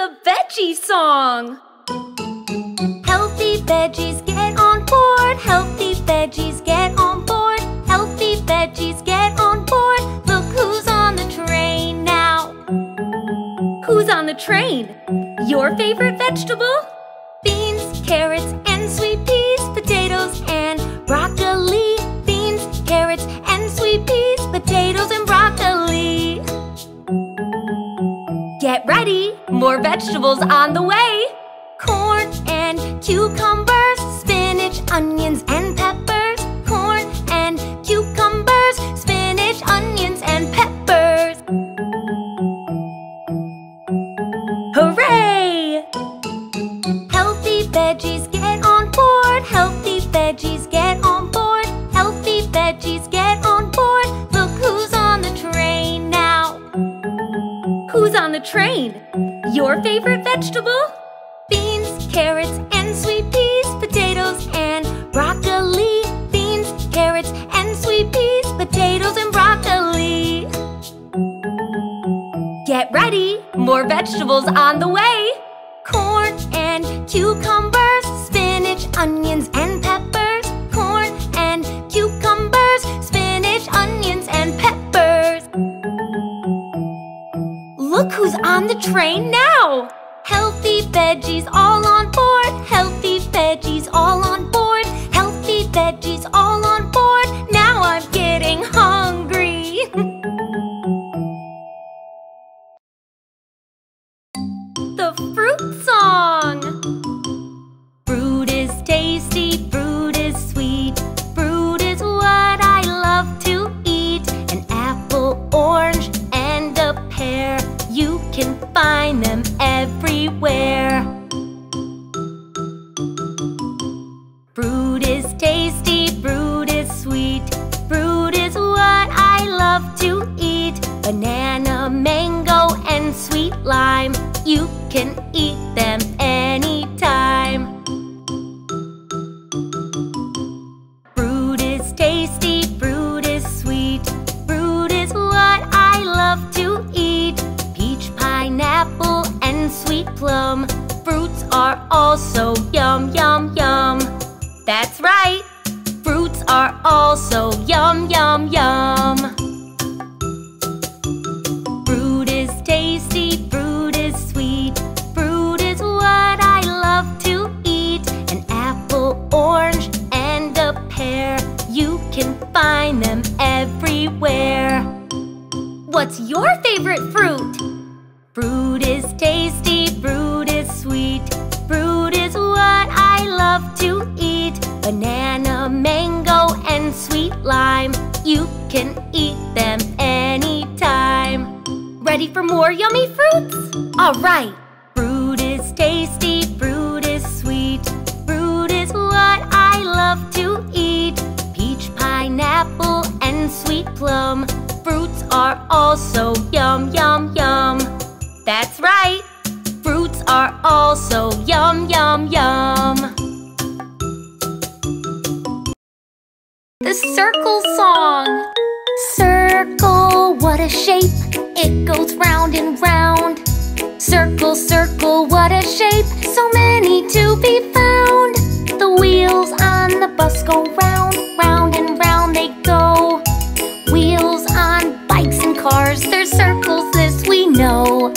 a veggie song! Healthy veggies get on board, healthy veggies get on board, healthy veggies get on board. Look who's on the train now. Who's on the train? Your favorite vegetable? Beans, carrots, and sweet peas, potatoes, and broccoli. Beans, carrots, and sweet peas, potatoes, and broccoli. Get ready! More vegetables on the way! Corn and cucumbers, spinach, onions, and peppers. Corn and cucumbers, spinach, onions, and peppers. Hooray! Healthy veggies get on board. Healthy veggies get on board. Healthy veggies get on board. Look who's on the train now. Who's on the train? Your favorite vegetable? Beans, carrots, and sweet peas, potatoes, and broccoli. Beans, carrots, and sweet peas, potatoes, and broccoli. Get ready! More vegetables on the way! Corn and cucumbers, spinach, onions, and peppers. Corn and cucumbers, spinach, onions, and peppers. Look who's on the train now! Healthy veggies all on board, healthy veggies all on board, healthy veggies all on board. Now I'm getting hungry. The fruit song. Fruit is tasty, fruit is sweet, fruit is what I love to eat. An apple, orange, and a pear, you can find them everywhere. Fruit is tasty, fruit is sweet, fruit is what I love to eat. Banana, mango, and sweet lime, you can eat them anytime. Fruit is tasty, fruit is sweet, fruit is what I love to eat. Pineapple and sweet plum, fruits are also yum, yum, yum. That's right, fruits are also yum, yum, yum. Fruit is tasty, fruit is sweet, fruit is what I love to eat. An apple, orange, and a pear, you can find them everywhere. What's your favorite fruit? Fruit is tasty, fruit is sweet, fruit is what I love to eat. Banana, mango, and sweet lime, you can eat them anytime. Ready for more yummy fruits? Alright! Fruit is tasty, fruit is sweet, fruit is what I love to eat. Peach, pineapple, and sweet plum, fruits are also yum, yum, yum. That's right, fruits are also yum, yum, yum. The circle song. Circle, what a shape, it goes round and round. Circle, circle, what a shape, so many to be found. The wheels on the bus go round, round and round they go. Wheels on bikes and cars, there's circles, this we know.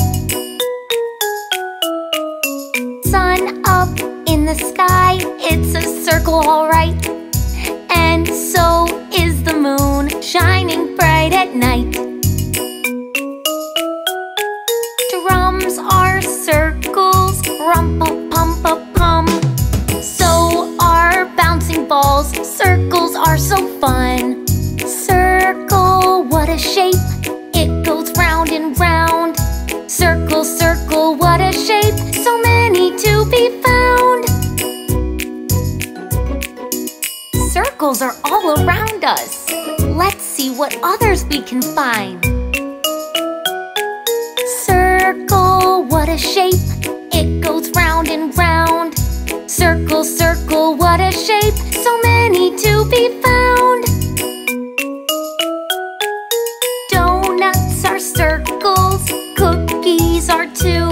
Sun up in the sky, it's a circle alright. And so is the moon, shining bright at night. Drums are circles, rum-pa-pum-pa-pum. So are bouncing balls, circles are so fun. Circle, what a shape, it goes round and round. Circle, circle, what a shape, so many to be found. Circles are all around us. Let's see what others we can find. Circle, what a shape, it goes round and round. Circle, circle, what a shape, so many to be found. Donuts are circles, cookies are too.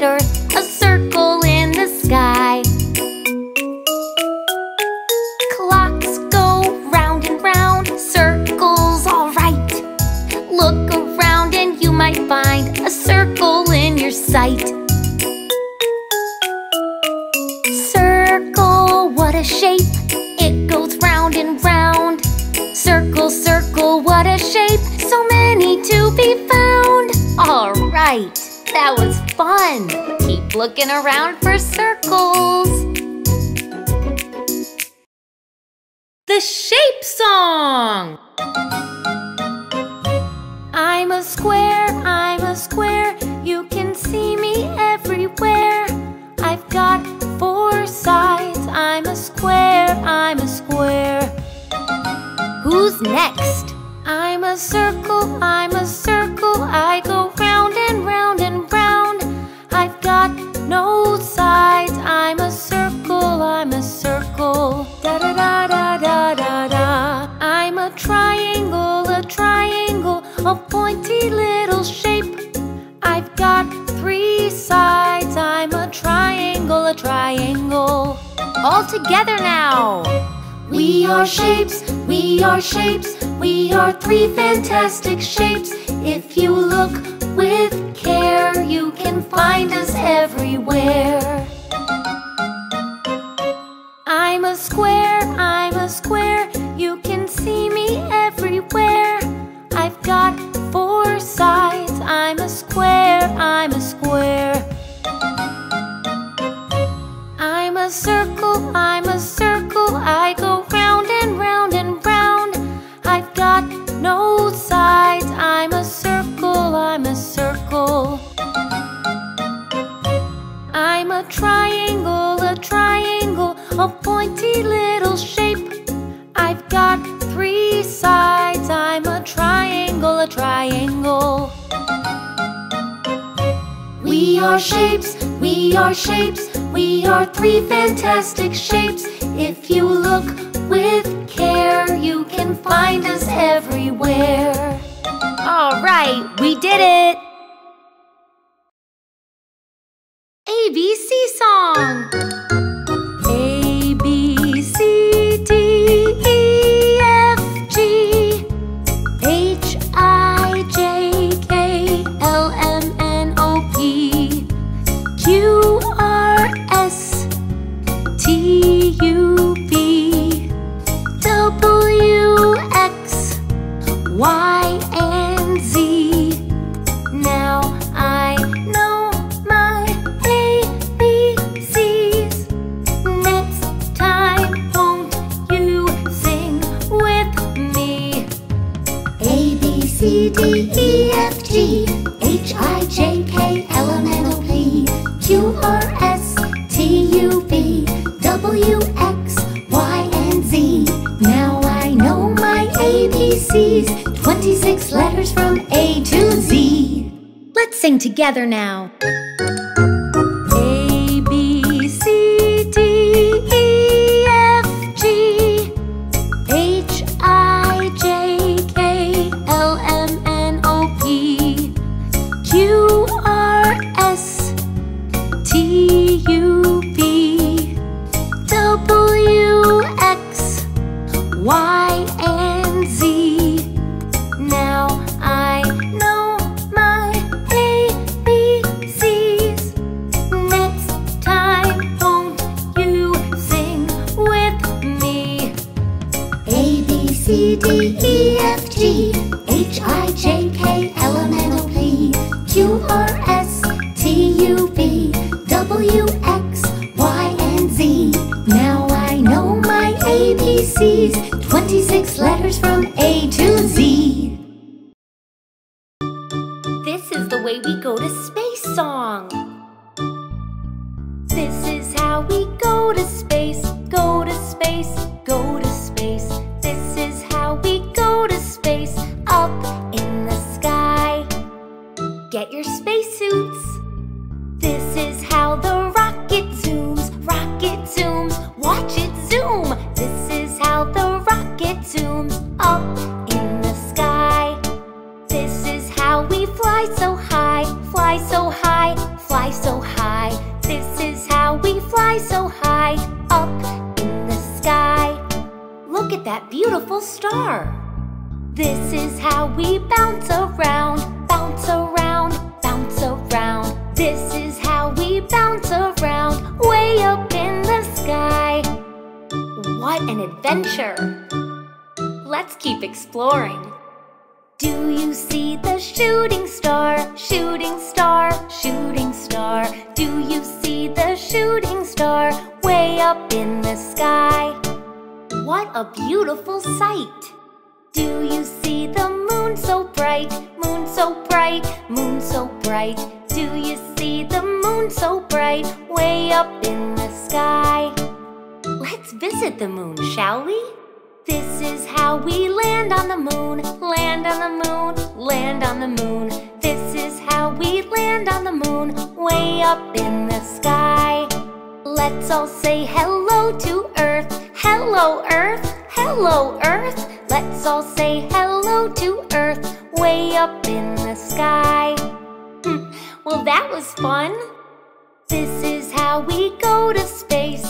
head or a circle in the sky. Clocks go round and round, circles all right. Look around and you might find a circle in your sight. Circle, what a shape, it goes round and round. Circle, circle, what a shape, so many to be found. All right, that was fun. Keep looking around for circles. The Shapes song. I'm a square, I'm a square. You can see me everywhere. I've got four sides. I'm a square, I'm a square. Who's next? I'm a circle, I'm a circle. I go round and round and round. I've got no sides. I'm a circle, I'm a circle. Da da da da da da da. I'm a triangle, a pointy little shape. I've got three sides. I'm a triangle, a triangle. All together now. We are shapes, we are shapes, we are three fantastic shapes. If you look with care, you can find us everywhere. I'm a square, I'm a square. You can see me everywhere. I've got four sides. I'm a square, I'm a square. I'm a circle, I'm a circle. I go round and round and round. I've got no sides. I'm a circle, I'm a circle. I'm a triangle, a pointy little shape. I've got three sides. I'm a triangle. We are shapes, we are shapes, we are three fantastic shapes. If you look with care, you can find us everywhere. All right, we did it! ABC song! A, B, C, D, E, F, G, H, I, J, K, L, M, Q, R, S, T, U, V, W, X, Y, and Z. Now I know my ABCs. Next time, won't you sing with me? A, B, C, D, E, F, G, H, I, J, K, L, M, N, O, P, Q, R, S, T, U, V, W, X, Y, and Z. Now I know my ABCs, 26 letters from A to Z. Let's sing together now. A, B, C, D, E, F, G, H, I, J, K, L, M, N, O, P, Q, R, S, T, U, V, W, X, Y, and Z. Now I know my ABCs. Next time, won't you sing with me? A, B, C, D, E, F, G, H, I, J, K, L, M, N, O, P, Q, R, S, T, U, V, W, X, Y, and Z. Now I know my ABCs, 26 letters from A to Z. This is the way we go to space song. This is how we go to space, go to space, go to space. This is how we go to space, up in the sky. Get your spacesuits. This is how the rocket zooms, watch it zoom. This is how the rocket zooms, up in the sky. This is how we fly so high, fly so high, fly so high. fly so high up in the sky. Look at that beautiful star. This is how we bounce around, bounce around, bounce around. This is how we bounce around, way up in the sky. What an adventure! Let's keep exploring. Do you see the shooting star, shooting star, shooting star? Do you see the shooting star, way up in the sky? What a beautiful sight! Do you see the moon so bright, moon so bright, moon so bright? Do you see the moon so bright, way up in the sky? Let's visit the moon, shall we? This is how we land on the moon, land on the moon, land on the moon. This is how we land on the moon, way up in the sky. Let's all say hello to Earth, hello Earth, hello Earth. Let's all say hello to Earth, way up in the sky. Well, that was fun. This is how we go to space,